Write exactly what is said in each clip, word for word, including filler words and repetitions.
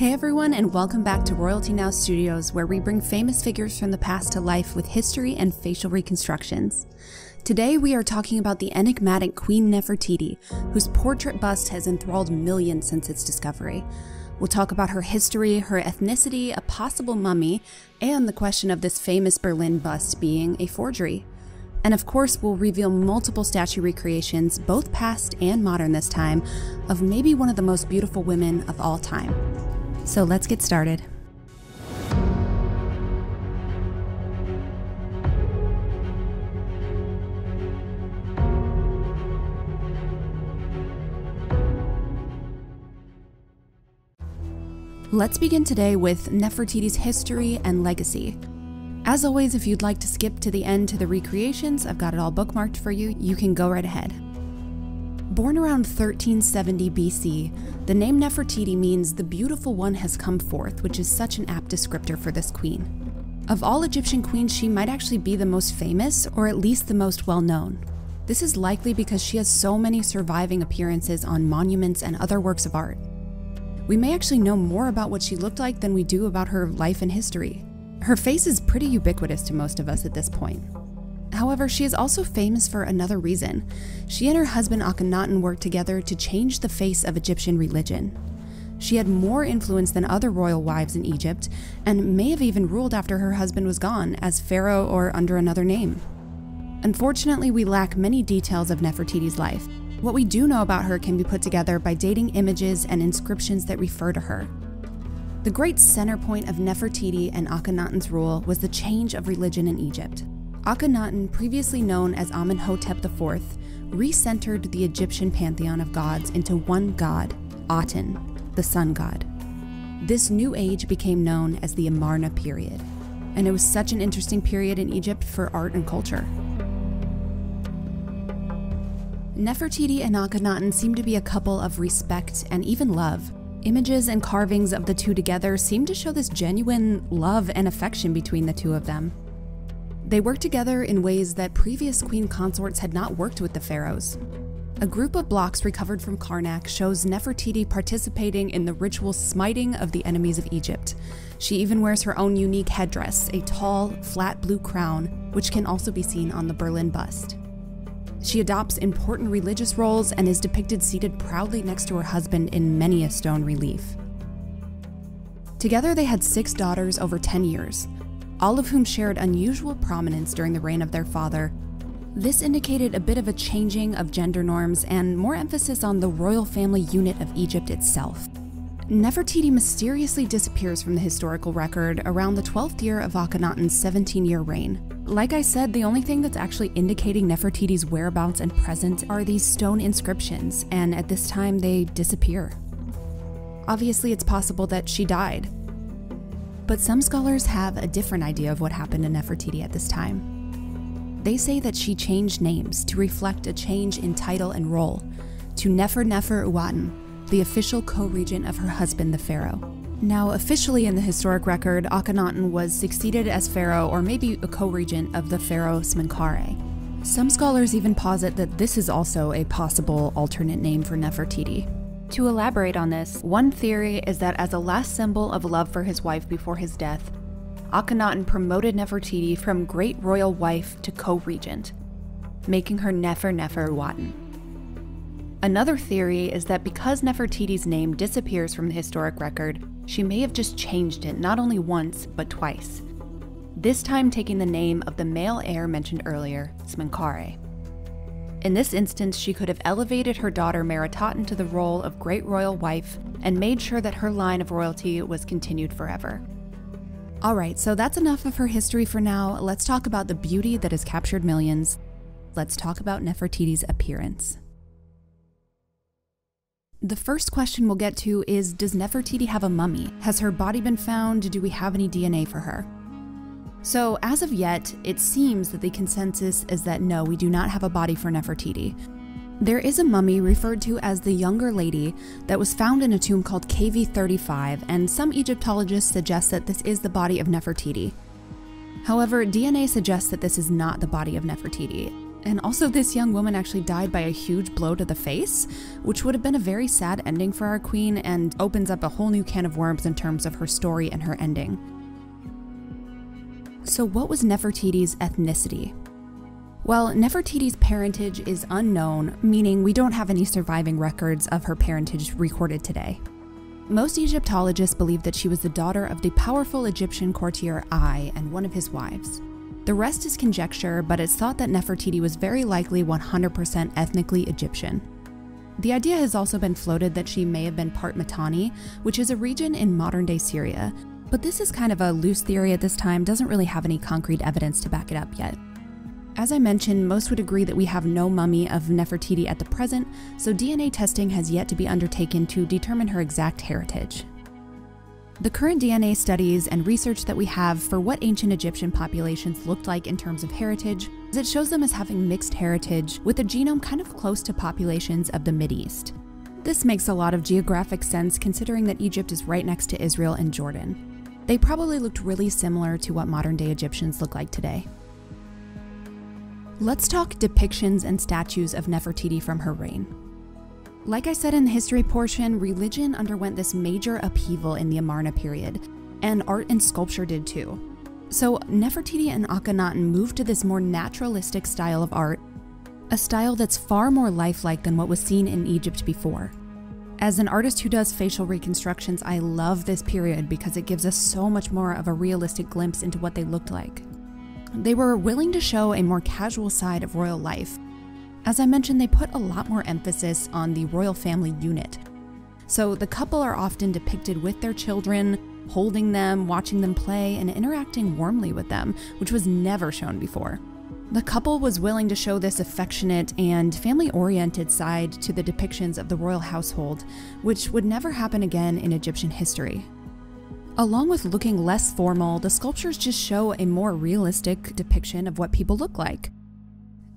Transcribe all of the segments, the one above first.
Hey everyone, and welcome back to Royalty Now Studios, where we bring famous figures from the past to life with history and facial reconstructions. Today we are talking about the enigmatic Queen Nefertiti, whose portrait bust has enthralled millions since its discovery. We'll talk about her history, her ethnicity, a possible mummy, and the question of this famous Berlin bust being a forgery. And of course, we'll reveal multiple statue recreations, both past and modern this time, of maybe one of the most beautiful women of all time. So let's get started. Let's begin today with Nefertiti's history and legacy. As always, if you'd like to skip to the end to the recreations, I've got it all bookmarked for you. You can go right ahead. Born around thirteen seventy B C, the name Nefertiti means the beautiful one has come forth, which is such an apt descriptor for this queen. Of all Egyptian queens, she might actually be the most famous, or at least the most well-known. This is likely because she has so many surviving appearances on monuments and other works of art. We may actually know more about what she looked like than we do about her life and history. Her face is pretty ubiquitous to most of us at this point. However, she is also famous for another reason. She and her husband Akhenaten worked together to change the face of Egyptian religion. She had more influence than other royal wives in Egypt, and may have even ruled after her husband was gone, as pharaoh or under another name. Unfortunately, we lack many details of Nefertiti's life. What we do know about her can be put together by dating images and inscriptions that refer to her. The great center point of Nefertiti and Akhenaten's rule was the change of religion in Egypt. Akhenaten, previously known as Amenhotep the fourth, recentered the Egyptian pantheon of gods into one god, Aten, the sun god. This new age became known as the Amarna period, and it was such an interesting period in Egypt for art and culture. Nefertiti and Akhenaten seem to be a couple of respect and even love. Images and carvings of the two together seem to show this genuine love and affection between the two of them. They worked together in ways that previous queen consorts had not worked with the pharaohs. A group of blocks recovered from Karnak shows Nefertiti participating in the ritual smiting of the enemies of Egypt. She even wears her own unique headdress, a tall, flat blue crown, which can also be seen on the Berlin bust. She adopts important religious roles and is depicted seated proudly next to her husband in many a stone relief. Together they had six daughters over ten years. All of whom shared unusual prominence during the reign of their father. This indicated a bit of a changing of gender norms and more emphasis on the royal family unit of Egypt itself. Nefertiti mysteriously disappears from the historical record around the twelfth year of Akhenaten's seventeen year reign. Like I said, the only thing that's actually indicating Nefertiti's whereabouts and presence are these stone inscriptions, and at this time they disappear. Obviously, it's possible that she died. But some scholars have a different idea of what happened to Nefertiti at this time. They say that she changed names to reflect a change in title and role to Neferneferuaten, the official co-regent of her husband, the pharaoh. Now, officially in the historic record, Akhenaten was succeeded as pharaoh, or maybe a co-regent of the pharaoh Smenkare. Some scholars even posit that this is also a possible alternate name for Nefertiti. To elaborate on this, one theory is that as a last symbol of love for his wife before his death, Akhenaten promoted Nefertiti from great royal wife to co-regent, making her Neferneferuaten. Another theory is that because Nefertiti's name disappears from the historic record, she may have just changed it not only once, but twice, this time taking the name of the male heir mentioned earlier, Smenkhkare. In this instance, she could have elevated her daughter Meritaten to the role of great royal wife and made sure that her line of royalty was continued forever. Alright, so that's enough of her history for now. Let's talk about the beauty that has captured millions. Let's talk about Nefertiti's appearance. The first question we'll get to is, does Nefertiti have a mummy? Has her body been found? Do we have any D N A for her? So, as of yet, it seems that the consensus is that no, we do not have a body for Nefertiti. There is a mummy referred to as the Younger Lady that was found in a tomb called K V thirty-five, and some Egyptologists suggest that this is the body of Nefertiti. However, D N A suggests that this is not the body of Nefertiti. And also, this young woman actually died by a huge blow to the face, which would have been a very sad ending for our queen and opens up a whole new can of worms in terms of her story and her ending. So what was Nefertiti's ethnicity? Well, Nefertiti's parentage is unknown, meaning we don't have any surviving records of her parentage recorded today. Most Egyptologists believe that she was the daughter of the powerful Egyptian courtier Ai and one of his wives. The rest is conjecture, but it's thought that Nefertiti was very likely one hundred percent ethnically Egyptian. The idea has also been floated that she may have been part Mitanni, which is a region in modern-day Syria, but this is kind of a loose theory at this time, doesn't really have any concrete evidence to back it up yet. As I mentioned, most would agree that we have no mummy of Nefertiti at the present, so D N A testing has yet to be undertaken to determine her exact heritage. The current D N A studies and research that we have for what ancient Egyptian populations looked like in terms of heritage is it shows them as having mixed heritage, with a genome kind of close to populations of the Mideast. This makes a lot of geographic sense considering that Egypt is right next to Israel and Jordan. They probably looked really similar to what modern-day Egyptians look like today. Let's talk depictions and statues of Nefertiti from her reign. Like I said in the history portion, religion underwent this major upheaval in the Amarna period, and art and sculpture did too. So Nefertiti and Akhenaten moved to this more naturalistic style of art, a style that's far more lifelike than what was seen in Egypt before. As an artist who does facial reconstructions, I love this period because it gives us so much more of a realistic glimpse into what they looked like. They were willing to show a more casual side of royal life. As I mentioned, they put a lot more emphasis on the royal family unit. So the couple are often depicted with their children, holding them, watching them play, and interacting warmly with them, which was never shown before. The couple was willing to show this affectionate and family-oriented side to the depictions of the royal household, which would never happen again in Egyptian history. Along with looking less formal, the sculptures just show a more realistic depiction of what people look like.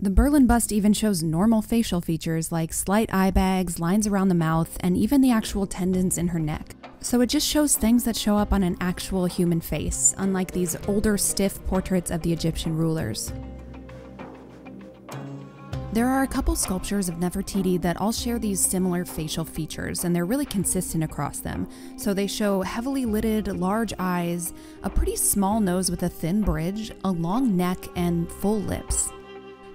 The Berlin bust even shows normal facial features like slight eye bags, lines around the mouth, and even the actual tendons in her neck. So it just shows things that show up on an actual human face, unlike these older, stiff portraits of the Egyptian rulers. There are a couple sculptures of Nefertiti that all share these similar facial features, and they're really consistent across them. So they show heavily lidded, large eyes, a pretty small nose with a thin bridge, a long neck, and full lips.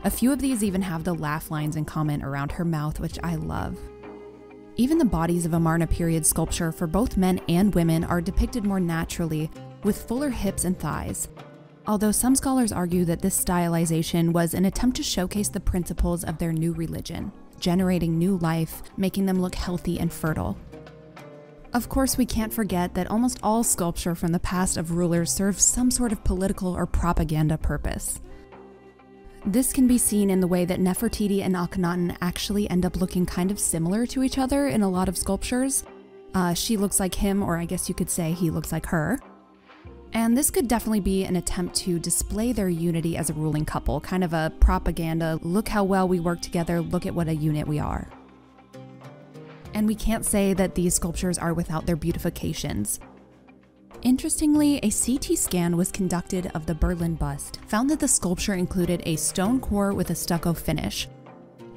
A few of these even have the laugh lines in common around her mouth, which I love. Even the bodies of Amarna period sculpture for both men and women are depicted more naturally, with fuller hips and thighs. Although some scholars argue that this stylization was an attempt to showcase the principles of their new religion, generating new life, making them look healthy and fertile. Of course, we can't forget that almost all sculpture from the past of rulers serves some sort of political or propaganda purpose. This can be seen in the way that Nefertiti and Akhenaten actually end up looking kind of similar to each other in a lot of sculptures. Uh, she looks like him, or I guess you could say he looks like her. And this could definitely be an attempt to display their unity as a ruling couple, kind of a propaganda, look how well we work together, look at what a unit we are. And we can't say that these sculptures are without their beautifications. Interestingly, a C T scan was conducted of the Berlin bust, found that the sculpture included a stone core with a stucco finish.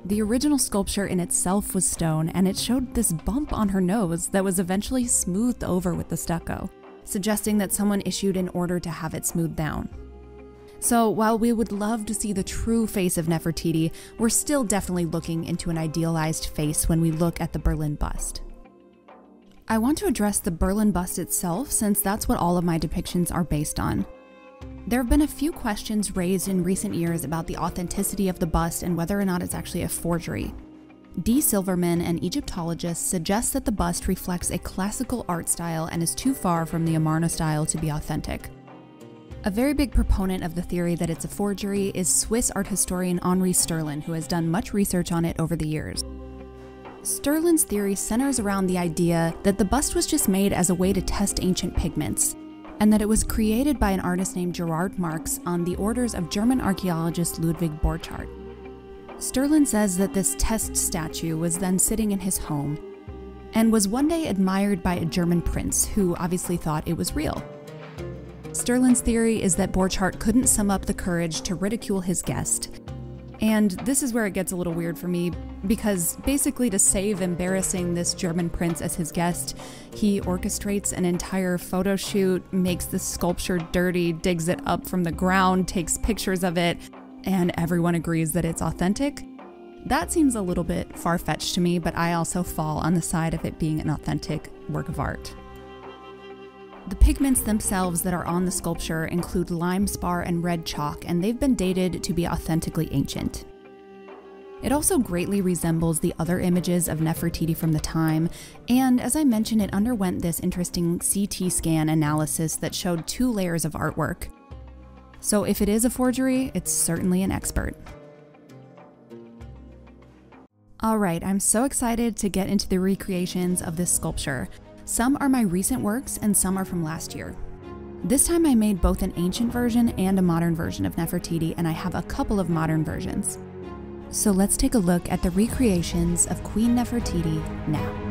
The original sculpture in itself was stone, and it showed this bump on her nose that was eventually smoothed over with the stucco, suggesting that someone issued an order to have it smoothed down. So while we would love to see the true face of Nefertiti, we're still definitely looking into an idealized face when we look at the Berlin bust. I want to address the Berlin bust itself, since that's what all of my depictions are based on. There have been a few questions raised in recent years about the authenticity of the bust and whether or not it's actually a forgery. D. Silverman, an Egyptologist, suggests that the bust reflects a classical art style and is too far from the Amarna style to be authentic. A very big proponent of the theory that it's a forgery is Swiss art historian Henri Stierlin, who has done much research on it over the years. Stierlin's theory centers around the idea that the bust was just made as a way to test ancient pigments, and that it was created by an artist named Gerard Marx on the orders of German archaeologist Ludwig Borchardt. Stierlin says that this test statue was then sitting in his home, and was one day admired by a German prince who obviously thought it was real. Stierlin's theory is that Borchardt couldn't sum up the courage to ridicule his guest, And this is where it gets a little weird for me, because basically to save embarrassing this German prince as his guest, he orchestrates an entire photo shoot, makes the sculpture dirty, digs it up from the ground, takes pictures of it, and everyone agrees that it's authentic. That seems a little bit far-fetched to me, but I also fall on the side of it being an authentic work of art. The pigments themselves that are on the sculpture include lime spar and red chalk, and they've been dated to be authentically ancient. It also greatly resembles the other images of Nefertiti from the time, and as I mentioned, it underwent this interesting C T scan analysis that showed two layers of artwork. So if it is a forgery, it's certainly an expert. Alright, I'm so excited to get into the recreations of this sculpture. Some are my recent works and some are from last year. This time I made both an ancient version and a modern version of Nefertiti, and I have a couple of modern versions. So let's take a look at the recreations of Queen Nefertiti now.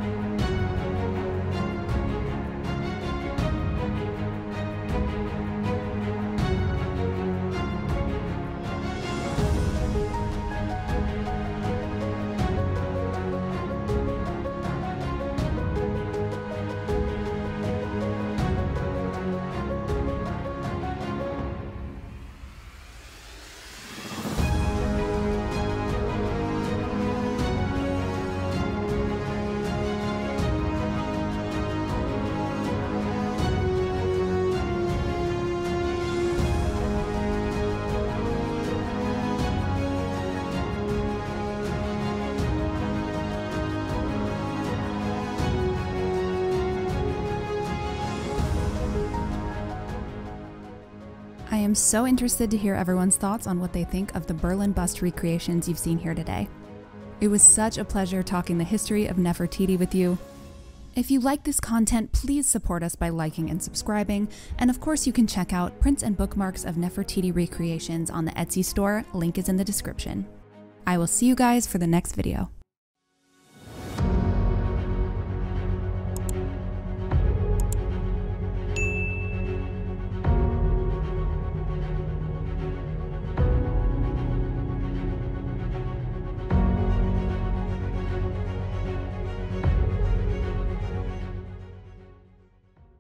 I am so interested to hear everyone's thoughts on what they think of the Berlin bust recreations you've seen here today. It was such a pleasure talking the history of Nefertiti with you. If you like this content, please support us by liking and subscribing, and of course you can check out prints and bookmarks of Nefertiti recreations on the Etsy store, link is in the description. I will see you guys for the next video.